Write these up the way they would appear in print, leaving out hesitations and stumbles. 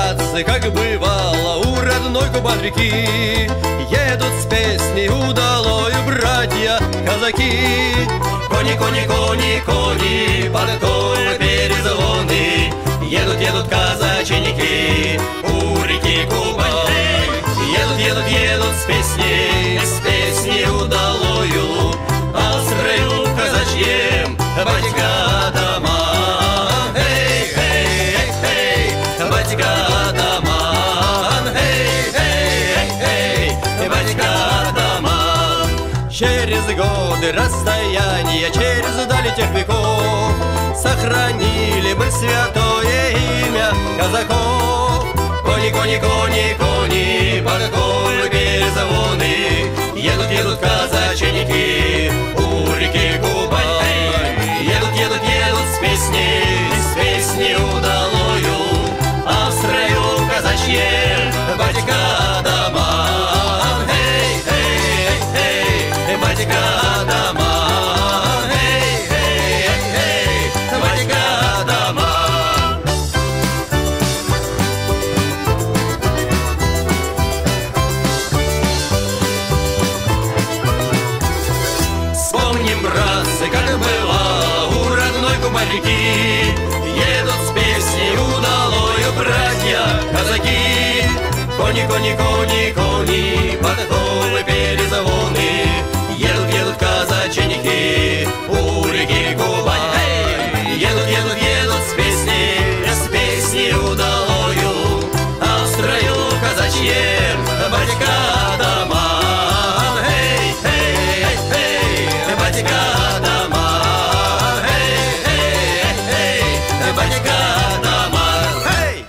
братцы, как бывало у родной Кубань-реки, едут с песней удалою братья казаки. Кони, кони, кони, кони, подковы, перезвоны, едут, едут казаченики у реки Кубань. Едут, едут, едут с песней удалою, а с краю казачьем батька дома. Через годы расстояния, через дали тех веков, сохранили мы святое имя казаков. Кони, кони, кони, кони, подковы, перезвоны, едут, едут казаченики у реки Кубань. Едут, едут, едут с песней удалою, а в строю казачьем батька дома. Батька дома, эй, эй, эй, эй, батька дома. Вспомним, братцы, как было у родной Кубань-реки, едут с песней удалою братья казаки. Кони, кони, кони, кони, подковы, перезвоны, едут, едут казаченики у реки Кубань. Едут, едут, едут с песней удалою, а в строю казачьем батька дома. Эй, эй, эй, эй, батька дома. Эй, эй, эй, эй, батька дома. Эй!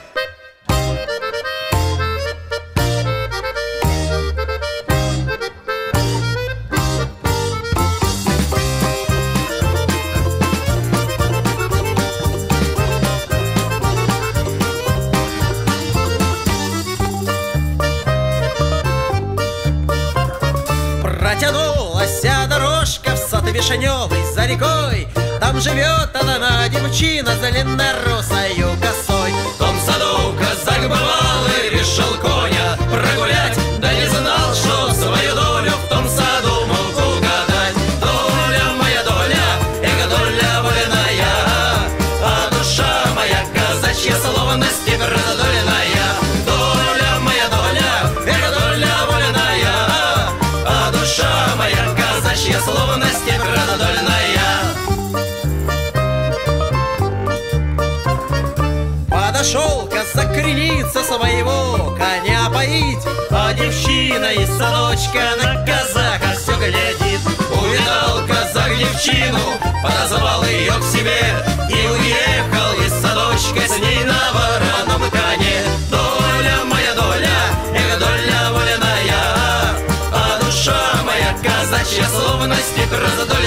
Вишневый за рекой, там живет она, девчина, за длиннорусою косой. В том саду казак бывал и решил коня прогулять, да не знал, что свою долю в том саду мог угадать. Доля моя, доля, эго доля вольная, а душа моя казачья словности продольная. Доля моя, доля, эго доля вольная, а душа моя казачья словности. Подошел казак крениться своего коня поить, а девчина из садочка на казака все глядит. Увидал казак девчину, подозвал ее к себе и уехал из садочка с ней на вороном коне. Доля моя, доля, эго доля вольная, а душа моя казачья словности раздольная.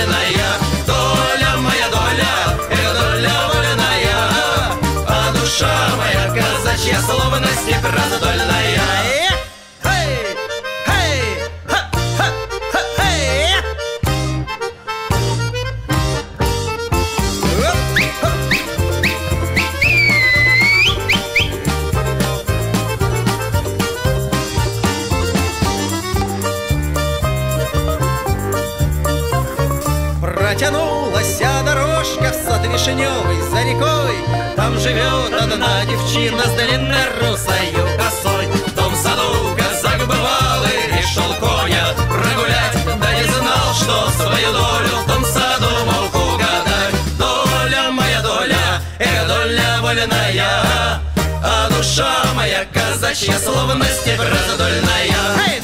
Доля моя, доля, эго доля вольная, а душа моя казачья словности раздольная. Протянулась дорожка в сад вишневый за рекой, там живет одна девчина с длиннорусою косой. В том саду казак бывал и решил коня прогулять, да не знал, что свою долю в том саду мог угадать. Доля моя, доля, эго доля вольная, а душа моя казачья словно степь раздольная.